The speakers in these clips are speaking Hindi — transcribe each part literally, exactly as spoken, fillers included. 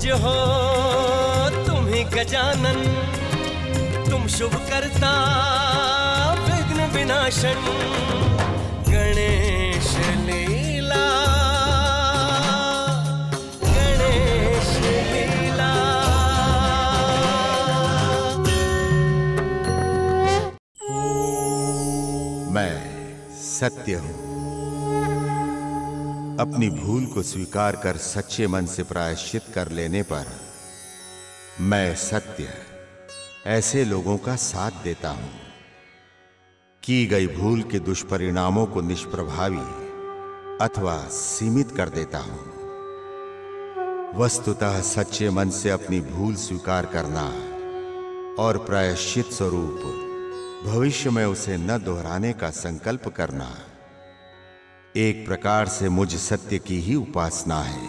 पूज हो तुम्हें गजानन, तुम शुभ करता विघ्न विनाशन गणेश लीला। गणेश लीला मैं सत्य हूं, अपनी भूल को स्वीकार कर सच्चे मन से प्रायश्चित कर लेने पर मैं सत्य ऐसे लोगों का साथ देता हूं। की गई भूल के दुष्परिणामों को निष्प्रभावी अथवा सीमित कर देता हूं। वस्तुतः सच्चे मन से अपनी भूल स्वीकार करना और प्रायश्चित स्वरूप भविष्य में उसे न दोहराने का संकल्प करना एक प्रकार से मुझ सत्य की ही उपासना है,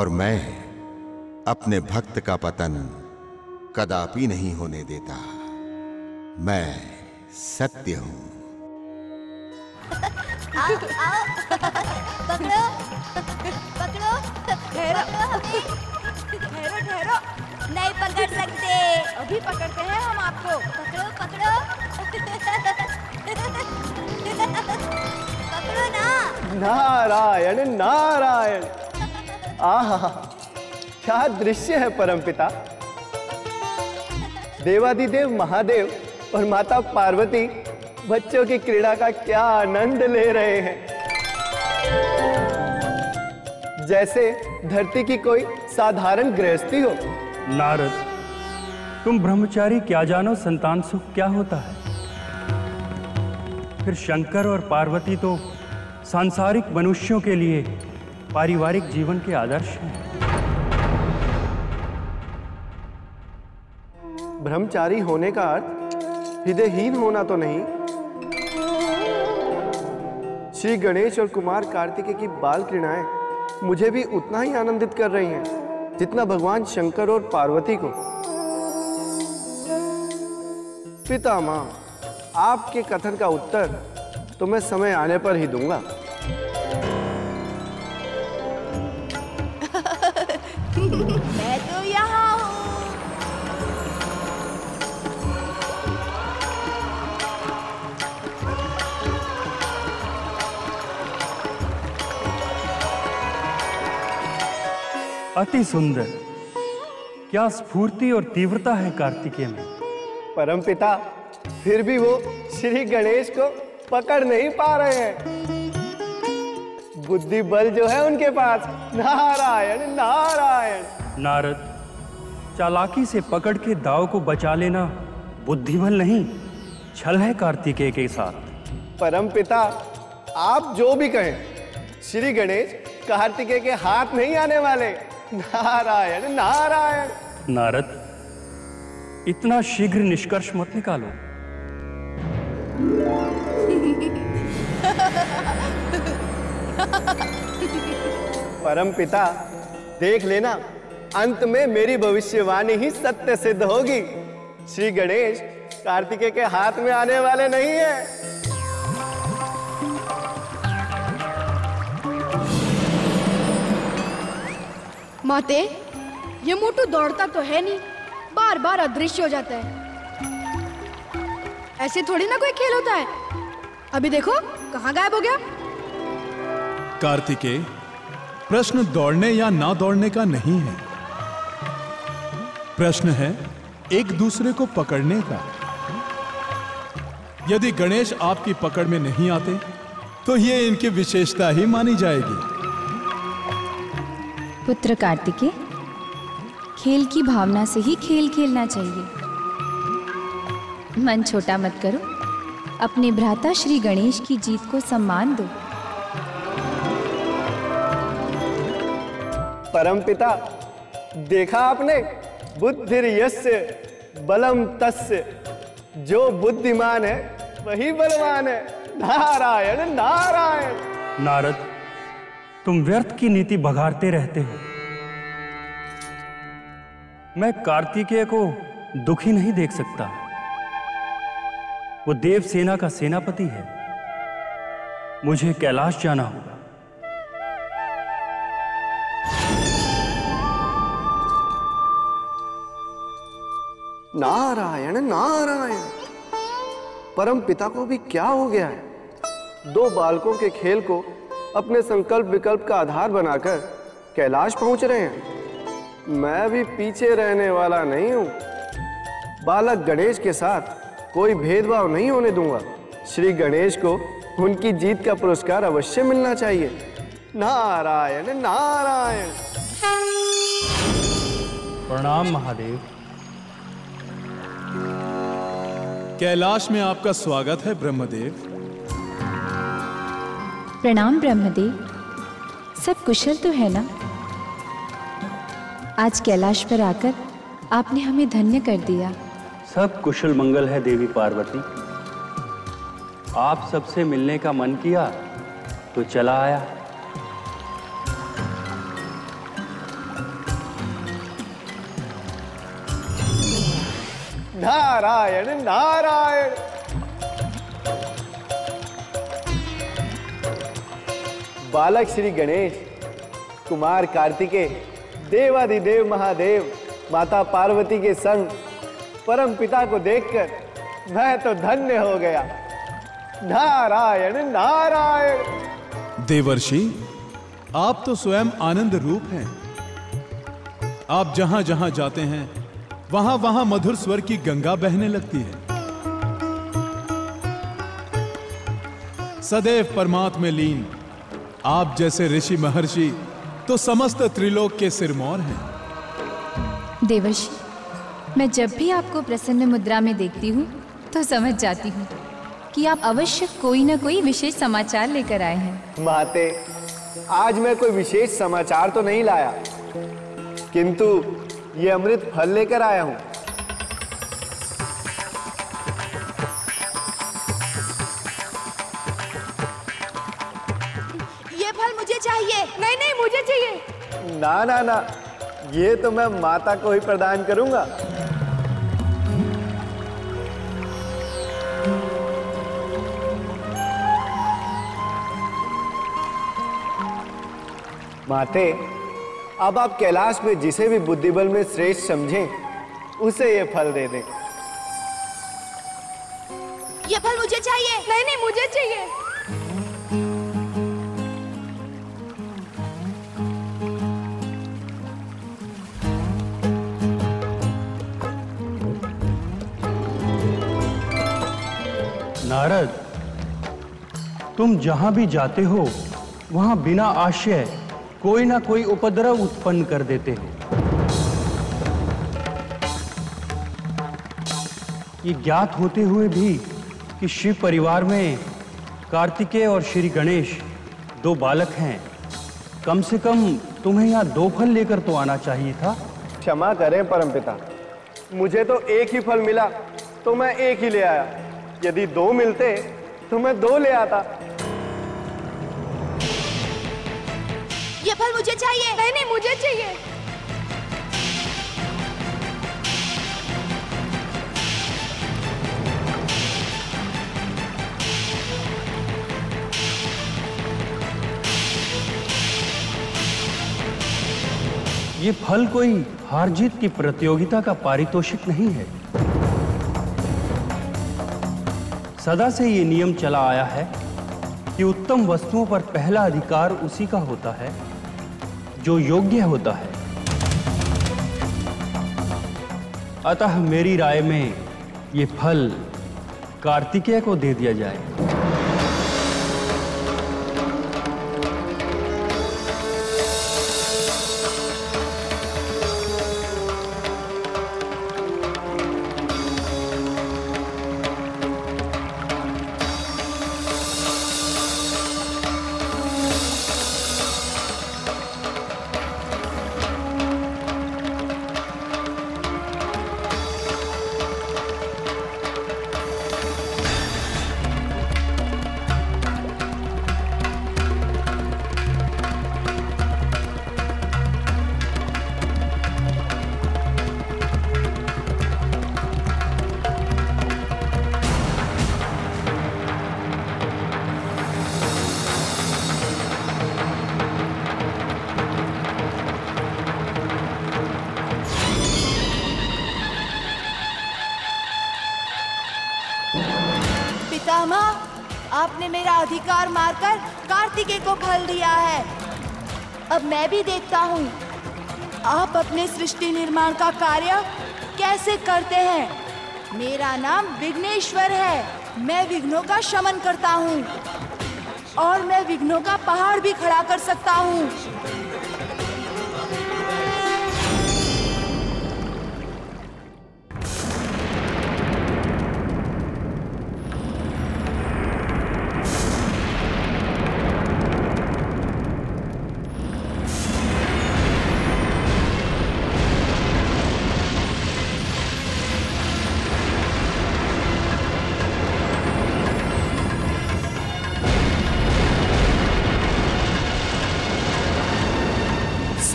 और मैं अपने भक्त का पतन कदापि नहीं होने देता। मैं सत्य हूं। आओ, आओ, पकड़ो, पकड़ो, ठहरो, ठहरो, ठहरो, नहीं पकड़ सकते, अभी पकड़ते हैं हम आपको। पकड़ो, पकड़ो, पकड़ो ना। नारायण नारायण, आहा क्या दृश्य है परमपिता। देवादिदेव महादेव और माता पार्वती बच्चों की क्रीड़ा का क्या आनंद ले रहे हैं, जैसे धरती की कोई साधारण गृहस्थी हो। नारद, तुम ब्रह्मचारी क्या जानो संतान सुख क्या होता है। फिर शंकर और पार्वती तो सांसारिक मनुष्यों के लिए पारिवारिक जीवन के आदर्श हैं। ब्रह्मचारी होने का अर्थ हृदयहीन होना तो नहीं। श्री गणेश और कुमार कार्तिकेय की बाल क्रीड़ाएं मुझे भी उतना ही आनंदित कर रही हैं जितना भगवान शंकर और पार्वती को। पितामह, आपके कथन का उत्तर तो मैं समय आने पर ही दूंगा। मैं तो यहाँ हूँ। अति सुंदर, क्या स्फूर्ति और तीव्रता है कार्तिकेय में। परमपिता, फिर भी वो श्री गणेश को पकड़ नहीं पा रहे हैं। बुद्धि बल जो है उनके पास। नारायण नारायण। नारद, चालाकी से पकड़ के दाव को बचा लेना बुद्धिबल नहीं, छल है कार्तिकेय के साथ। परमपिता, आप जो भी कहें, श्री गणेश कार्तिकेय के हाथ नहीं आने वाले। नारायण नारायण। नारद, इतना शीघ्र निष्कर्ष मत निकालो। परमपिता, देख लेना, अंत में मेरी भविष्यवाणी ही सत्य सिद्ध होगी। श्री गणेश कार्तिकेय के हाथ में आने वाले नहीं है। माते, ये मोटू दौड़ता तो है नहीं, बार बार अदृश्य हो जाता है। ऐसे थोड़ी ना कोई खेल होता है। अभी देखो कहाँ गायब हो गया। कार्तिकेय, प्रश्न दौड़ने या ना दौड़ने का नहीं है, प्रश्न है एक दूसरे को पकड़ने का। यदि गणेश आपकी पकड़ में नहीं आते तो ये इनकी विशेषता ही मानी जाएगी। पुत्र कार्तिकेय, खेल की भावना से ही खेल खेलना चाहिए। मन छोटा मत करो, अपने भ्राता श्री गणेश की जीत को सम्मान दो। परमपिता, देखा आपने, बुद्धिर्यस्य बलम तस्य, जो बुद्धिमान है वही बलवान है। नारायण नारायण। नारद, तुम व्यर्थ की नीति बघाड़ते रहते हो। मैं कार्तिकेय को दुखी नहीं देख सकता। वो देव सेना का सेनापति है, मुझे कैलाश जाना होगा। नारायण नारायण। परम पिता को भी क्या हो गया है? दो बालकों के खेल को अपने संकल्प विकल्प का आधार बनाकर कैलाश पहुंच रहे हैं। मैं भी पीछे रहने वाला नहीं हूं। बालक गणेश के साथ कोई भेदभाव नहीं होने दूंगा। श्री गणेश को उनकी जीत का पुरस्कार अवश्य मिलना चाहिए। नारायण नारायण। प्रणाम महादेव। कैलाश में आपका स्वागत है ब्रह्मदेव। प्रणाम ब्रह्मदेव। सब कुशल तो है ना? आज कैलाश पर आकर आपने हमें धन्य कर दिया। सब कुशल मंगल है देवी पार्वती। आप सबसे मिलने का मन किया तो चला आया। नारायण नारायण। बालक श्री गणेश, कुमार कार्तिकेय, देवादिदेव महादेव, माता पार्वती के संग परम पिता को देखकर मैं तो धन्य हो गया। नारायण नारायण। देवर्षि, आप तो स्वयं आनंद रूप हैं। आप जहां जहां जाते हैं वहां वहां मधुर स्वर की गंगा बहने लगती है। सदैव परमात्मा में लीन आप जैसे ऋषि महर्षि तो समस्त त्रिलोक के सिरमौर हैं। देवर्षि, मैं जब भी आपको प्रसन्न मुद्रा में देखती हूँ तो समझ जाती हूँ कि आप अवश्य कोई ना कोई विशेष समाचार लेकर आए हैं। माते, आज मैं कोई विशेष समाचार तो नहीं लाया, किंतु ये अमृत फल लेकर आया हूँ। ये फल मुझे चाहिए। नहीं नहीं, मुझे चाहिए। ना ना ना, ये तो मैं माता को ही प्रदान करूँगा। माते, अब आप कैलाश में जिसे भी बुद्धिबल में श्रेष्ठ समझें, उसे ये फल दे दें। ये फल मुझे चाहिए। नहीं नहीं, मुझे चाहिए। नारद, तुम जहां भी जाते हो वहां बिना आशय कोई ना कोई उपद्रव उत्पन्न कर देते हो। ये ज्ञात होते हुए भी कि शिव परिवार में कार्तिकेय और श्री गणेश दो बालक हैं, कम से कम तुम्हें यहाँ दो फल लेकर तो आना चाहिए था। क्षमा करें परमपिता, मुझे तो एक ही फल मिला तो मैं एक ही ले आया। यदि दो मिलते तो मैं दो ले आता। ये फल मुझे चाहिए। नहीं नहीं, मुझे चाहिए। ये फल कोई हार जीत की प्रतियोगिता का पारितोषिक नहीं है। सदा से ये नियम चला आया है कि उत्तम वस्तुओं पर पहला अधिकार उसी का होता है जो योग्य होता है। अतः मेरी राय में ये फल कार्तिकेय को दे दिया जाए। पितामह, आपने मेरा अधिकार मारकर कार्तिकेय को फल दिया है। अब मैं भी देखता हूँ आप अपने सृष्टि निर्माण का कार्य कैसे करते हैं। मेरा नाम विघ्नेश्वर है। मैं विघ्नों का शमन करता हूँ और मैं विघ्नों का पहाड़ भी खड़ा कर सकता हूँ।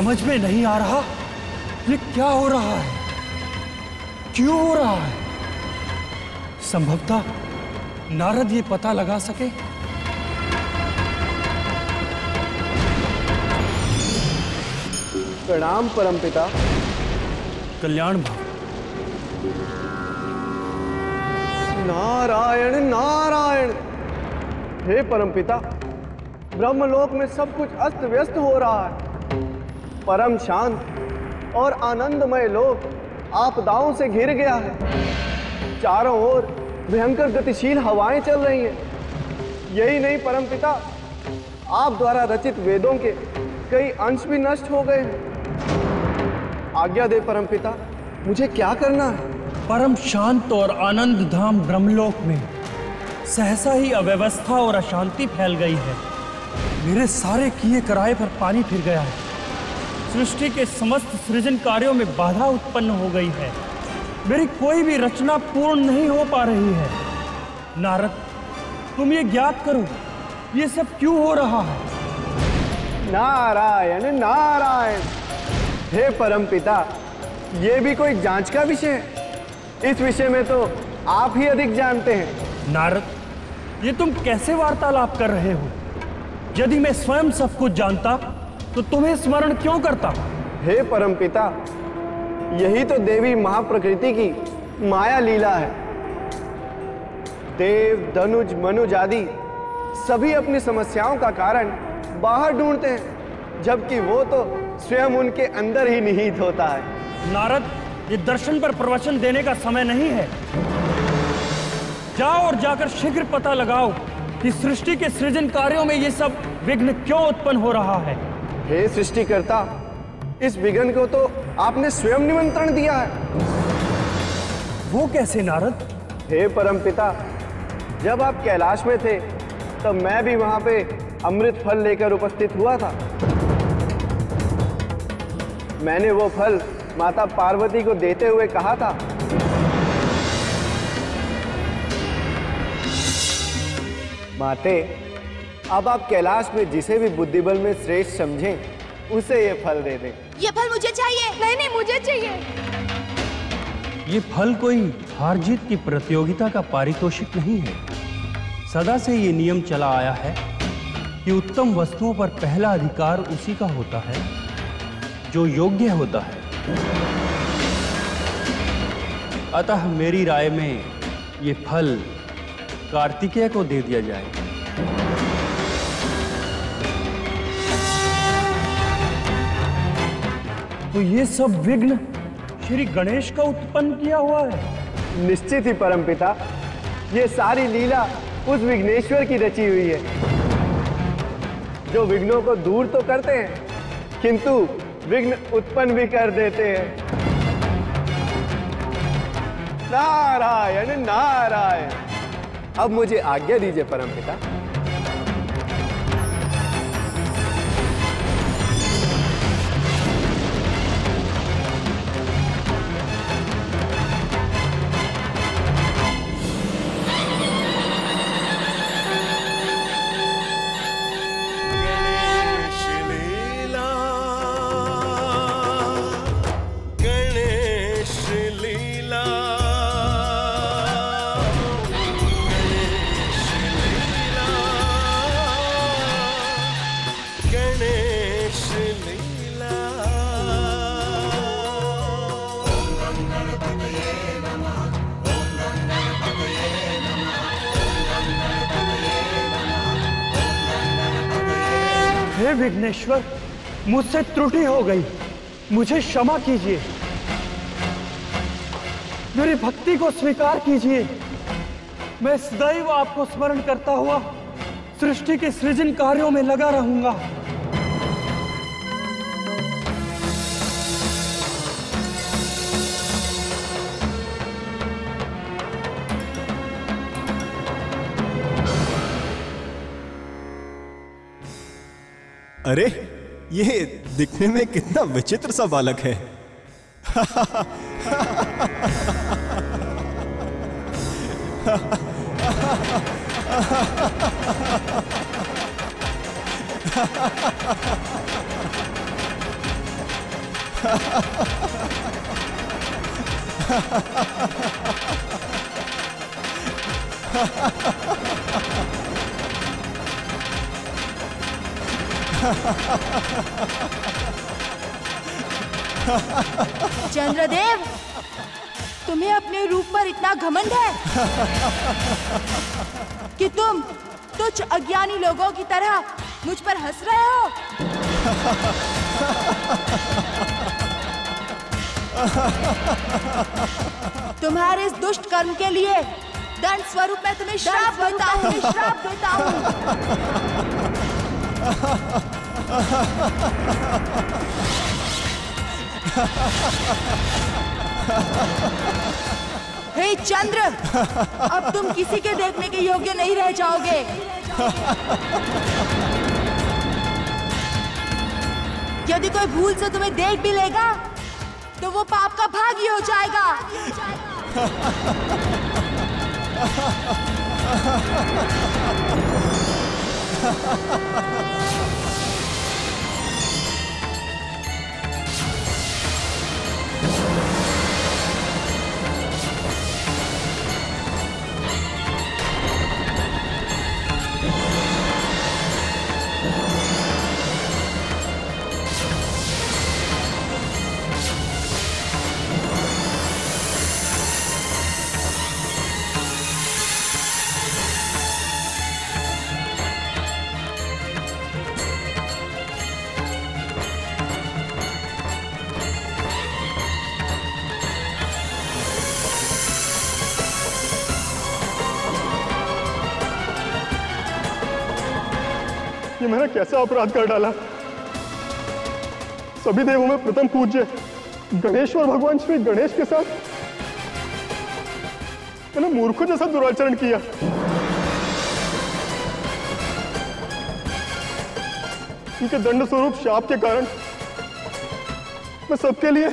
समझ में नहीं आ रहा ये क्या हो रहा है, क्यों हो रहा है। संभवतः नारद ये पता लगा सके। प्रणाम परमपिता। कल्याण भव। नारायण नारायण। हे परमपिता, ब्रह्मलोक में सब कुछ अस्त व्यस्त हो रहा है। परम शांत और आनंदमय लोक आपदाओं से घिर गया है। चारों ओर भयंकर गतिशील हवाएं चल रही हैं। यही नहीं परमपिता, आप द्वारा रचित वेदों के कई अंश भी नष्ट हो गए हैं। आज्ञा दे परमपिता, मुझे क्या करना है। परम शांत और आनंद धाम ब्रह्मलोक में सहसा ही अव्यवस्था और अशांति फैल गई है। मेरे सारे किए कराए पर पानी फिर गया है। सृष्टि के समस्त सृजन कार्यों में बाधा उत्पन्न हो गई है। मेरी कोई भी रचना पूर्ण नहीं हो पा रही है। नारद, तुम ये ज्ञात करो, ये सब क्यों हो रहा है। नारायण नारायण। हे परमपिता, ये भी कोई जांच का विषय है। इस विषय में तो आप ही अधिक जानते हैं। नारद, ये तुम कैसे वार्तालाप कर रहे हो। यदि मैं स्वयं सब कुछ जानता तो तुम्हें स्मरण क्यों करता। हे परमपिता, यही तो देवी महाप्रकृति की माया लीला है। देव धनुज मनुज आदि सभी अपनी समस्याओं का कारण बाहर ढूंढते हैं, जबकि वो तो स्वयं उनके अंदर ही निहित होता है। नारद, ये दर्शन पर प्रवचन देने का समय नहीं है। जाओ और जाकर शीघ्र पता लगाओ कि सृष्टि के सृजन कार्यों में ये सब विघ्न क्यों उत्पन्न हो रहा है। हे सृष्टिकर्ता, इस विघ्न को तो आपने स्वयं निमंत्रण दिया है। वो कैसे नारद। हे परमपिता, जब आप कैलाश में थे तब मैं भी वहां पे अमृत फल लेकर उपस्थित हुआ था। मैंने वो फल माता पार्वती को देते हुए कहा था, माते, अब आप कैलाश में जिसे भी बुद्धिबल में श्रेष्ठ समझें, उसे ये फल दे दें। ये फल मुझे चाहिए। नहीं नहीं, मुझे चाहिए। ये फल कोई हार जीत की प्रतियोगिता का पारितोषिक नहीं है। सदा से ये नियम चला आया है कि उत्तम वस्तुओं पर पहला अधिकार उसी का होता है जो योग्य होता है। अतः मेरी राय में ये फल कार्तिकेय को दे दिया जाए। तो ये सब विघ्न श्री गणेश का उत्पन्न किया हुआ है। निश्चित ही परमपिता, ये सारी लीला उस विघ्नेश्वर की रची हुई है, जो विघ्नों को दूर तो करते हैं किंतु विघ्न उत्पन्न भी कर देते हैं। नारायण नारायण। अब मुझे आज्ञा दीजिए परमपिता। हे विघ्नेश्वर, मुझसे त्रुटि हो गई, मुझे क्षमा कीजिए, मेरी भक्ति को स्वीकार कीजिए। मैं सदैव आपको स्मरण करता हुआ सृष्टि के सृजन कार्यों में लगा रहूंगा। अरे, ये दिखने में कितना विचित्र सा बालक है। चंद्रदेव, तुम्हें अपने रूप पर इतना घमंड है कि तुम तुच्छ अज्ञानी लोगों की तरह मुझ पर हंस रहे हो। तुम्हारे इस दुष्ट कर्म के लिए दंड स्वरूप में तुम्हें श्राप देता हूँ, श्राप देता हूँ। हे चंद्र, अब तुम किसी के देखने के योग्य नहीं रह जाओगे। यदि कोई भूल से तुम्हें देख भी लेगा तो वो पाप का भागी हो जाएगा। मैंने कैसा अपराध कर डाला। सभी देवों में प्रथम पूज्य गणेश और भगवान श्री गणेश के साथ मैंने मूर्खों जैसा दुराचरण किया। इनके दंड स्वरूप शाप के कारण मैं सबके लिए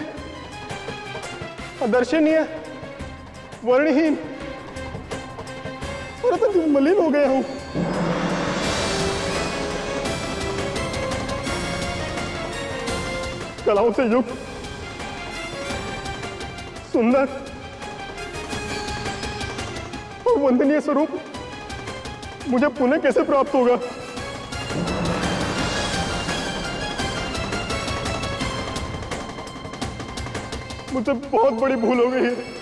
अदर्शनीय, वर्णहीन और अत्यंत मलिन हो गया हूं। कलाओं से युक्त, सुंदर और वंदनीय स्वरूप मुझे पुनः कैसे प्राप्त होगा? मुझे बहुत बड़ी भूल हो गई है।